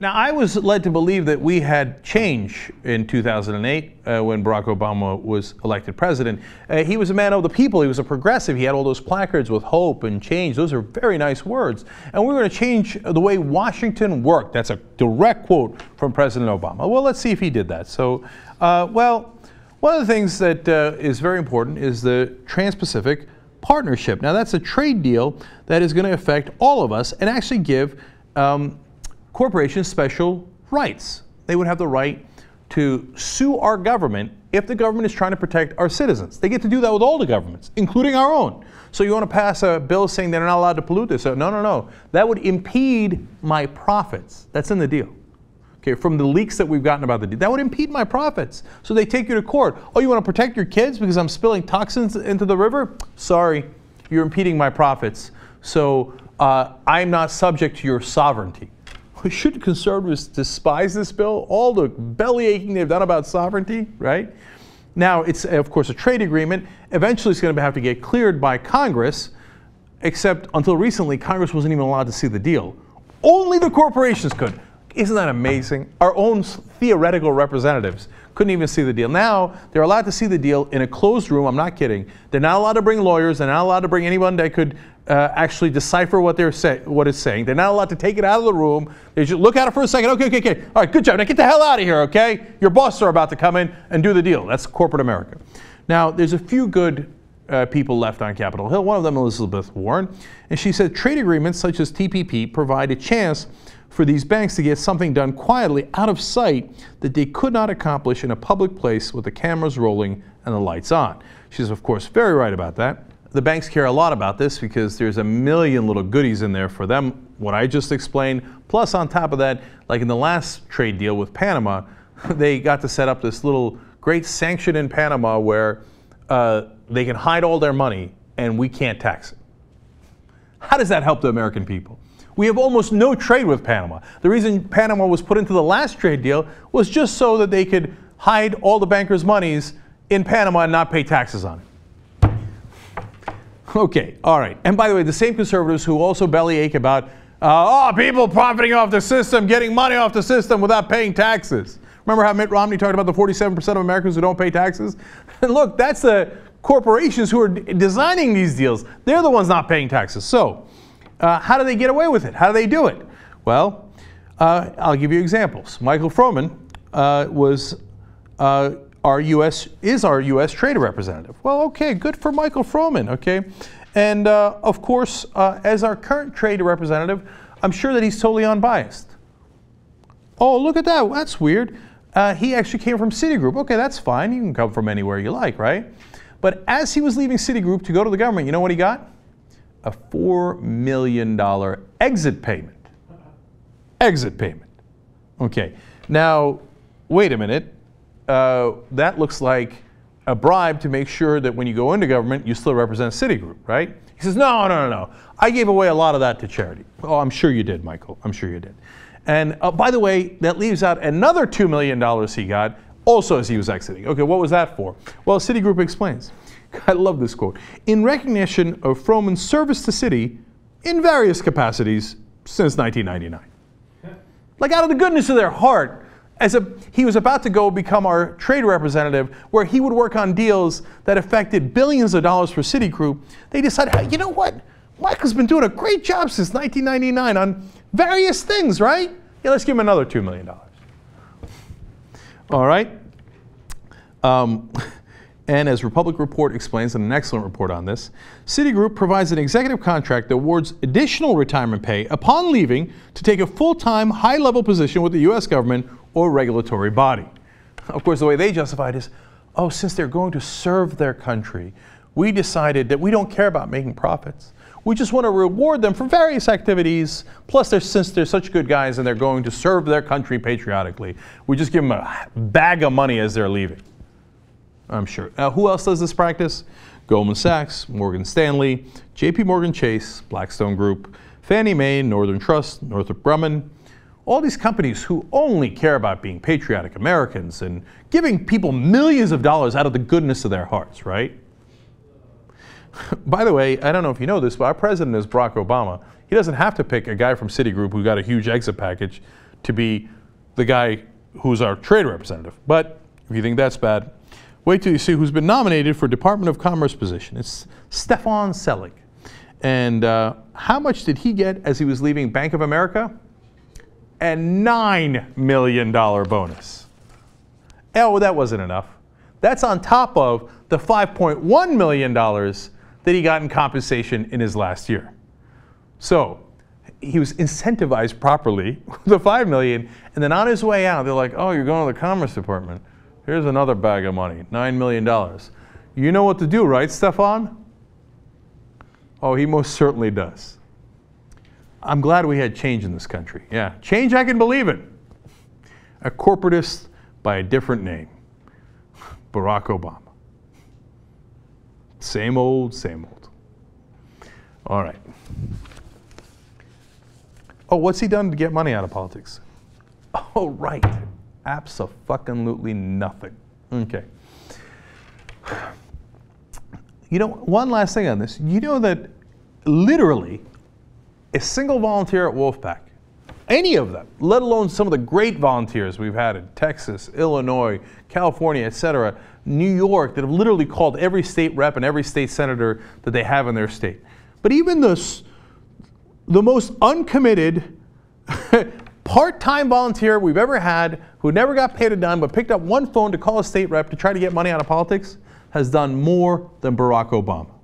Now, I was led to believe that we had change in 2008 when Barack Obama was elected president. He was a man of the people. He was a progressive. He had all those placards with hope and change. Those are very nice words. And we were going to change the way Washington worked. That's a direct quote from President Obama. Well, let's see if he did that. So, well, one of the things that is very important is the Trans-Pacific Partnership. Now, that's a trade deal that is going to affect all of us and actually give corporations special rights. They would have the right to sue our government if the government is trying to protect our citizens. They get to do that with all the governments, including our own. So you want to pass a bill saying they're not allowed to pollute this? So no, no, no. That would impede my profits. That's in the deal. Okay, from the leaks that we've gotten about the deal, that would impede my profits. So they take you to court. Oh, you want to protect your kids because I'm spilling toxins into the river? Sorry, you're impeding my profits. So I'm not subject to your sovereignty. Should conservatives despise this bill? All the belly aching they've done about sovereignty, right? Now, it's, of course, a trade agreement. Eventually, it's going to have to get cleared by Congress, except until recently, Congress wasn't even allowed to see the deal. Only the corporations could. Isn't that amazing? Our own theoretical representatives couldn't even see the deal. Now, they're allowed to see the deal in a closed room. I'm not kidding. They're not allowed to bring lawyers. They're not allowed to bring anyone that could actually decipher what they're what it's saying. They're not allowed to take it out of the room. They just look at it for a second. Okay, okay, okay. All right, good job. Now get the hell out of here, okay? Your bosses are about to come in and do the deal. That's corporate America. Now, there's a few good people left on Capitol Hill. One of them, Elizabeth Warren. And she said trade agreements such as TPP provide a chance for these banks to get something done quietly out of sight that they could not accomplish in a public place with the cameras rolling and the lights on. She's, of course, very right about that. The banks care a lot about this because there's a million little goodies in there for them, what I just explained. Plus, on top of that, like in the last trade deal with Panama, they got to set up this little great sanction in Panama where they can hide all their money and we can't tax it. How does that help the American people? We have almost no trade with Panama. The reason Panama was put into the last trade deal was just so that they could hide all the bankers' monies in Panama and not pay taxes on it. Okay, all right. And by the way, the same conservatives who also bellyache about, oh, people profiting off the system, getting money off the system without paying taxes. Remember how Mitt Romney talked about the 47% of Americans who don't pay taxes? And look, that's the corporations who are designing these deals. They're the ones not paying taxes. So how do they get away with it? How do they do it? Well, I'll give you examples. Michael Froman is our U.S. trade representative. Well, okay, good for Michael Froman, okay? And of course, as our current trade representative, I'm sure that he's totally unbiased. Oh, look at that, that's weird. He actually came from Citigroup. Okay, that's fine, you can come from anywhere you like, right? But as he was leaving Citigroup to go to the government, you know what he got? A $4 million exit payment. Exit payment. Okay, now, wait a minute. That looks like a bribe to make sure that when you go into government, you still represent Citigroup, right? He says, no, no, no, no. I gave away a lot of that to charity. Oh, I'm sure you did, Michael. I'm sure you did. And by the way, that leaves out another $2 million he got, also as he was exiting. Okay, what was that for? Well, Citigroup explains. I love this quote. In recognition of Froman's service to Citi in various capacities since 1999. Yeah. Like out of the goodness of their heart, he was about to go become our trade representative where he would work on deals that affected billions of dollars for Citigroup, they decided, hey, you know what? Michael's been doing a great job since 1999 on various things, right? Yeah, let's give him another $2 million. All right. And as Republic Report explains, and an excellent report on this, Citigroup provides an executive contract that awards additional retirement pay upon leaving to take a full-time, high-level position with the U.S. government or regulatory body. Of course, the way they justify it is, oh, since they're going to serve their country, we decided that we don't care about making profits. We just want to reward them for various activities, plus since they're such good guys and they're going to serve their country patriotically, we just give them a bag of money as they're leaving. I'm sure. Now, who else does this practice? Goldman Sachs, Morgan Stanley, J.P. Morgan Chase, Blackstone Group, Fannie Mae, Northern Trust, Northrop Grumman. All these companies who only care about being patriotic Americans and giving people millions of dollars out of the goodness of their hearts, right? By the way, I don't know if you know this, but our president is Barack Obama. He doesn't have to pick a guy from Citigroup who got a huge exit package to be the guy who's our trade representative. But if you think that's bad, wait till you see who's been nominated for Department of Commerce position. It's Stefan Selig. And how much did he get as he was leaving Bank of America? A $9 million bonus. Oh, that wasn't enough. That's on top of the $5.1 million that he got in compensation in his last year. So he was incentivized properly with the $5 million, and then on his way out, they're like, oh, you're going to the Commerce Department. Here's another bag of money, $9 million. You know what to do, right, Stefan? Oh, he most certainly does. I'm glad we had change in this country. Yeah, change I can believe it. A corporatist by a different name, Barack Obama. Same old, same old. All right. Oh, what's he done to get money out of politics? Oh, right. Abso-fucking-lutely nothing. Okay. You know, one last thing on this. You know that literally a single volunteer at Wolf PAC, any of them, let alone some of the great volunteers we've had in Texas, Illinois, California, etc., New York, that have literally called every state rep and every state senator that they have in their state. But even the most uncommitted, part-time volunteer we've ever had, who never got paid a dime but picked up one phone to call a state rep to try to get money out of politics, has done more than Barack Obama.